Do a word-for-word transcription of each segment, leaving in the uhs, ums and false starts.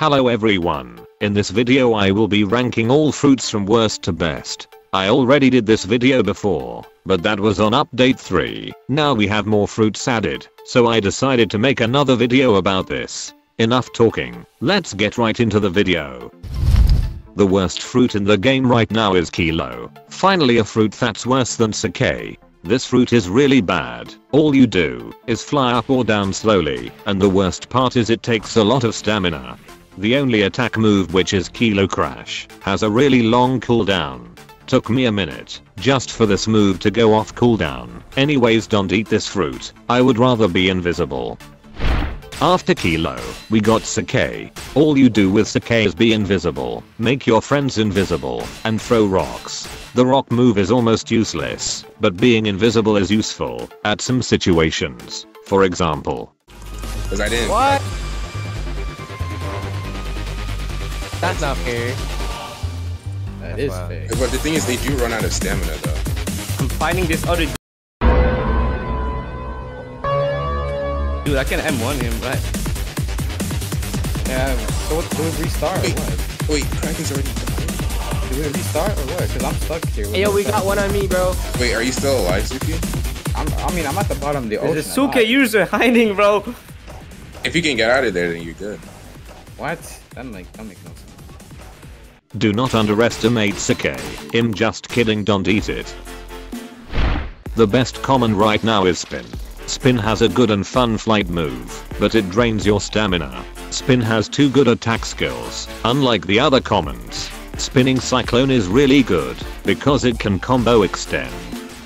Hello everyone, in this video I will be ranking all fruits from worst to best. I already did this video before, but that was on update three, now we have more fruits added, so I decided to make another video about this. Enough talking, let's get right into the video. The worst fruit in the game right now is Kilo, finally a fruit that's worse than Sake. This fruit is really bad. All you do is fly up or down slowly, and the worst part is it takes a lot of stamina. The only attack move, which is Kilo Crash, has a really long cooldown. Took me a minute just for this move to go off cooldown. Anyways, don't eat this fruit, I would rather be invisible. After Kilo, we got Sake. All you do with Sake is be invisible, make your friends invisible, and throw rocks. The rock move is almost useless, but being invisible is useful at some situations. For example, because I didn't. What? That's not fair. That is fair. But the thing is, they do run out of stamina though. I'm finding this other dude. I can M one him, right? Yeah. So what? Do we restart? Wait, or what? Wait, Kraken's already died. Do we restart or what? Cause I'm stuck here. Hey, yo, we stuff. Got one on me, bro. Wait, are you still alive, Suke? I'm. I mean, I'm at the bottom of the ocean. There's a Suke user hiding, bro. If you can get out of there, then you're good. What? That make that make no sense. Do not underestimate Sake. I'm just kidding. Don't eat it. The best common right now is Spin. Spin has a good and fun flight move, but it drains your stamina. Spin has two good attack skills, unlike the other commons. Spinning Cyclone is really good, because it can combo extend.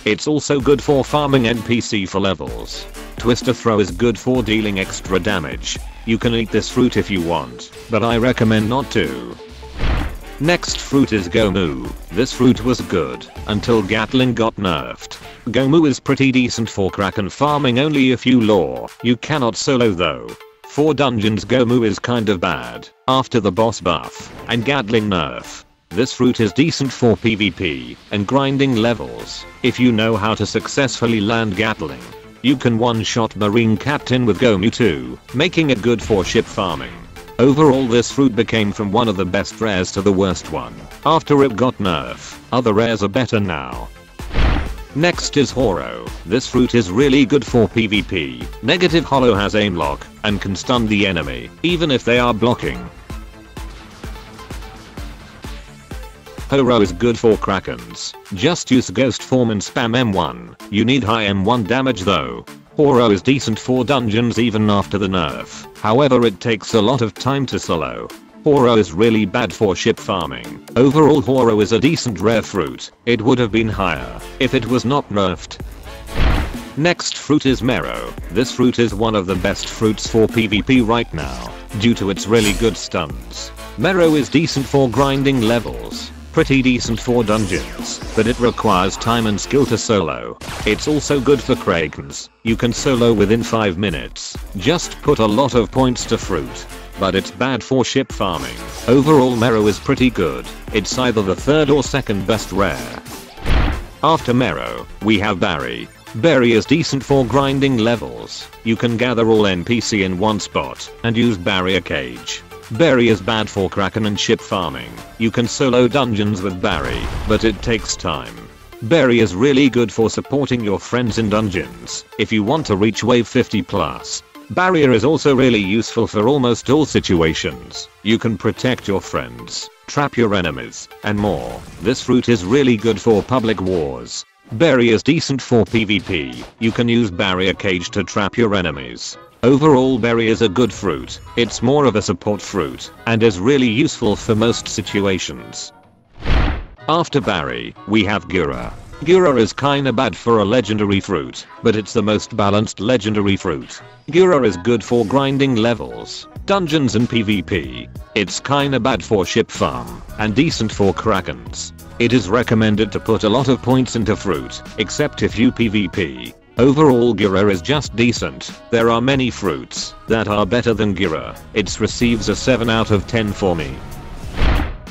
It's also good for farming N P C for levels. Twister Throw is good for dealing extra damage. You can eat this fruit if you want, but I recommend not to. Next fruit is Gomu. This fruit was good, until Gatling got nerfed. Gomu is pretty decent for Kraken farming only if you lore, you cannot solo though. For dungeons Gomu is kind of bad, after the boss buff, and Gatling nerf. This fruit is decent for PvP, and grinding levels, if you know how to successfully land Gatling. You can one-shot Marine Captain with Gomu too, making it good for ship farming. Overall this fruit became from one of the best rares to the worst one, after it got nerfed. Other rares are better now. Next is Horo. This fruit is really good for PvP. Negative Horo has aim lock and can stun the enemy, even if they are blocking. Horo is good for Krakens. Just use Ghost Form and spam M one. You need high M one damage though. Horo is decent for dungeons even after the nerf, however it takes a lot of time to solo. Horo is really bad for ship farming. Overall Horo is a decent rare fruit, it would have been higher if it was not nerfed. Next fruit is Mero. This fruit is one of the best fruits for PvP right now, due to its really good stuns. Mero is decent for grinding levels. Pretty decent for dungeons, but it requires time and skill to solo. It's also good for Krakens. You can solo within five minutes. Just put a lot of points to fruit. But it's bad for ship farming. Overall Mero is pretty good. It's either the third or second best rare. After Mero, we have Barry. Barry is decent for grinding levels. You can gather all N P C in one spot and use barrier cage. Barry is bad for Kraken and ship farming. You can solo dungeons with Barry, but it takes time. Barry is really good for supporting your friends in dungeons, if you want to reach wave fifty plus. Barrier is also really useful for almost all situations. You can protect your friends, trap your enemies, and more. This fruit is really good for public wars. Barry is decent for PvP. You can use barrier cage to trap your enemies. Overall Berry is a good fruit, it's more of a support fruit, and is really useful for most situations. After Barry, we have Gura. Gura is kinda bad for a legendary fruit, but it's the most balanced legendary fruit. Gura is good for grinding levels, dungeons and PvP. It's kinda bad for ship farm, and decent for Krakens. It is recommended to put a lot of points into fruit, except if you PvP. Overall Gira is just decent. There are many fruits that are better than Gira. It receives a seven out of ten for me.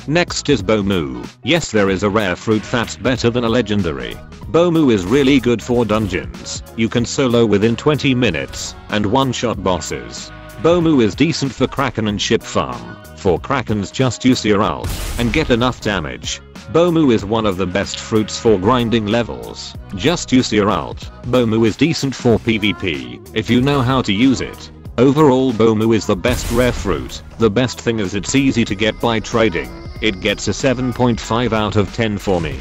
Next is Bomu. Yes, there is a rare fruit that's better than a legendary. Bomu is really good for dungeons. You can solo within twenty minutes and one-shot bosses. Bomu is decent for Kraken and ship farm. for Krakens, just use your ult and get enough damage. Bomu is one of the best fruits for grinding levels. Just use your ult. Bomu is decent for PvP if you know how to use it. Overall, Bomu is the best rare fruit. The best thing is it's easy to get by trading. It gets a seven point five out of ten for me.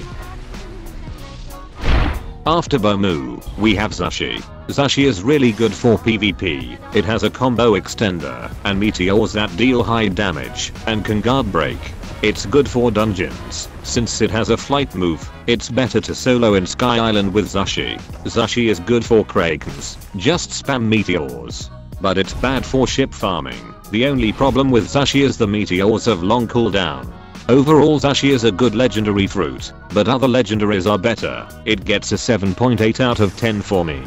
After Bomu, we have Zushi. Zushi is really good for PvP. It has a combo extender and meteors that deal high damage and can guard break. It's good for dungeons. Since it has a flight move, it's better to solo in Sky Island with Zushi. Zushi is good for Krakens. Just spam meteors. But it's bad for ship farming. The only problem with Zushi is the meteors have long cooldown. Overall, Zushi is a good legendary fruit, but other legendaries are better. It gets a seven point eight out of ten for me.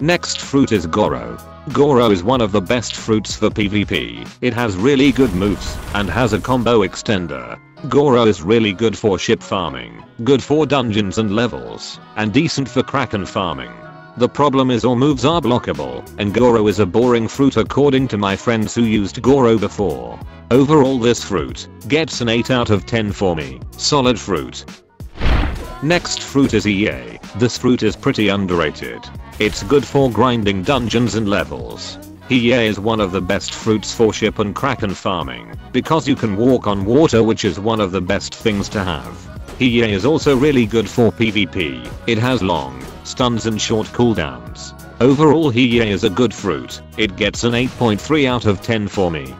Next fruit is Goro. Goro is one of the best fruits for PvP. It has really good moves and has a combo extender. Goro is really good for ship farming, good for dungeons and levels, and decent for Kraken farming. The problem is all moves are blockable, and Goro is a boring fruit according to my friends who used Goro before. Overall, this fruit gets an eight out of ten for me. Solid fruit. Next fruit is Hie. This fruit is pretty underrated. It's good for grinding dungeons and levels. Hie is one of the best fruits for ship and Kraken farming, because you can walk on water, which is one of the best things to have. Hie is also really good for PvP. It has long stuns and short cooldowns. Overall, Hie is a good fruit. It gets an eight point three out of ten for me.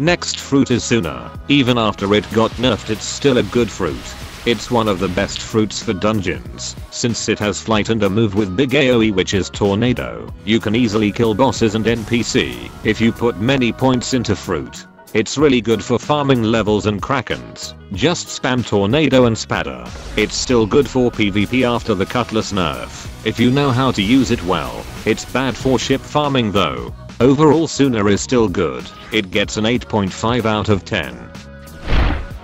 Next fruit is Sooner. Even after it got nerfed, it's still a good fruit. It's one of the best fruits for dungeons. Since it has flight and a move with big A O E, which is tornado, you can easily kill bosses and N P C if you put many points into fruit. It's really good for farming levels and Krakens. Just spam tornado and spada. It's still good for PvP after the cutlass nerf. If you know how to use it well, it's bad for ship farming though. Overall, Sooner is still good. It gets an eight point five out of ten.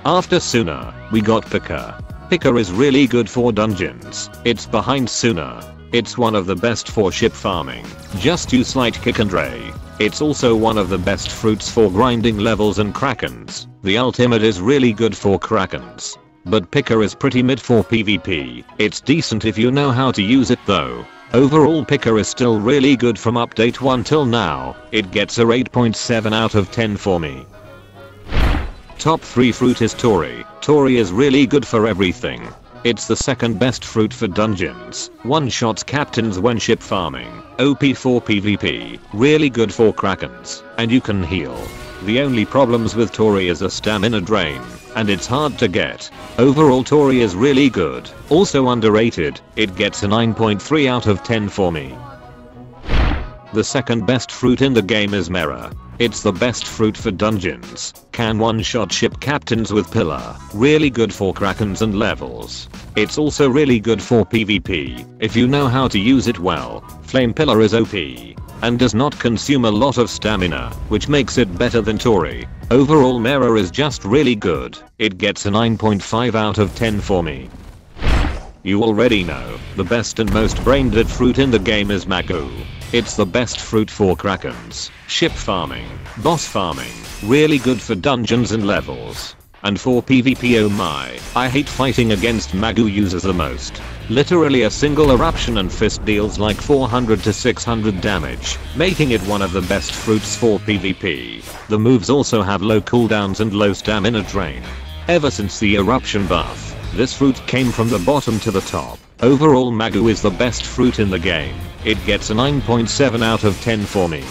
After Sooner, we got Picker. Picker is really good for dungeons. It's behind Sooner. It's one of the best for ship farming. Just use light kick and ray. It's also one of the best fruits for grinding levels and Krakens. The ultimate is really good for Krakens. But Picker is pretty mid for PvP. It's decent if you know how to use it though. Overall, Picker is still really good from update one till now. It gets a eight point seven out of ten for me. Top three fruit is Tori. Tori is really good for everything. It's the second best fruit for dungeons. One-shots captains when ship farming. O P for PvP. Really good for Krakens. And you can heal. The only problems with Tori is a stamina drain, and it's hard to get. Overall, Tori is really good. Also underrated. It gets a nine point three out of ten for me. The second best fruit in the game is Mera. It's the best fruit for dungeons. Can one-shot ship captains with pillar. Really good for Krakens and levels. It's also really good for PvP if you know how to use it well. Flame pillar is O P and does not consume a lot of stamina, which makes it better than Tori. Overall, Mera is just really good. It gets a nine point five out of ten for me. You already know, the best and most brain-dead fruit in the game is Magu. It's the best fruit for Krakens, ship farming, boss farming, really good for dungeons and levels. And for PvP, oh my, I hate fighting against Magu users the most. Literally a single eruption and fist deals like four hundred to six hundred damage, making it one of the best fruits for PvP. The moves also have low cooldowns and low stamina drain. Ever since the eruption buff, this fruit came from the bottom to the top. Overall, Magu is the best fruit in the game. It gets a nine point seven out of ten for me.